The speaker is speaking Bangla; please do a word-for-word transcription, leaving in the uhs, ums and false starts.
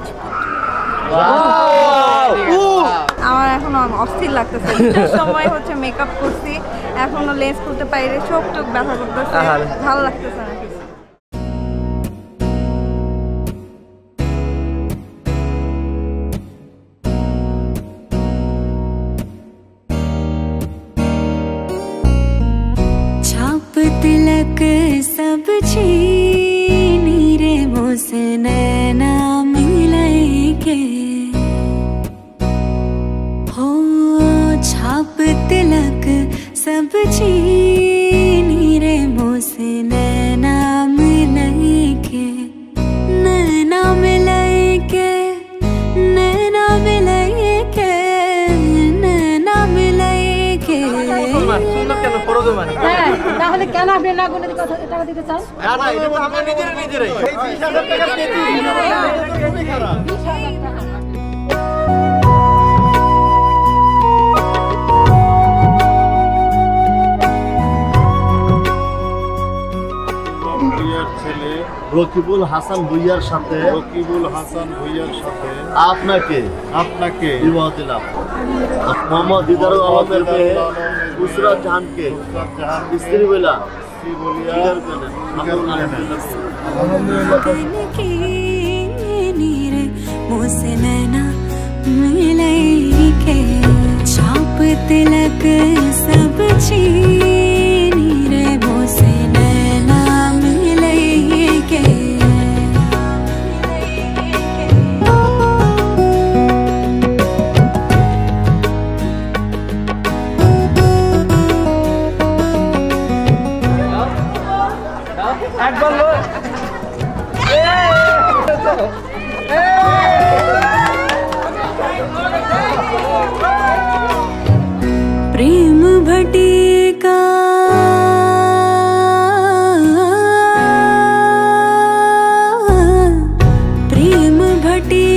छाप तिलक सब चीनी रे मुझसे नैना मिलाएंगे छाप तिलक सब चीनी रे मोसे नैना मिलए के नैना मिलए के नैना मिलए के नैना मिलए के তাহলে কেন আপনি না গুণে কথা টাকা দিতে চান না না এটা আমরা নিজেরা নিজেরাই বিশ হাজার টাকা দিতে রকিবুল হাসান ভুইয়ার সাথে রকিবুল হাসান ভুইয়ার সাথে আপনাকে আপনাকে বিবাহ দিলাম মোহাম্মদ দিদার আহমেদের মেয়ে উসরা জাহানকে স্ত্রী বলা স্ত্রী বলিয়া আলহামদুলিল্লাহ কি নীরে মোসে নয়না মিলাই কে ছাপ তিলক সব চি टी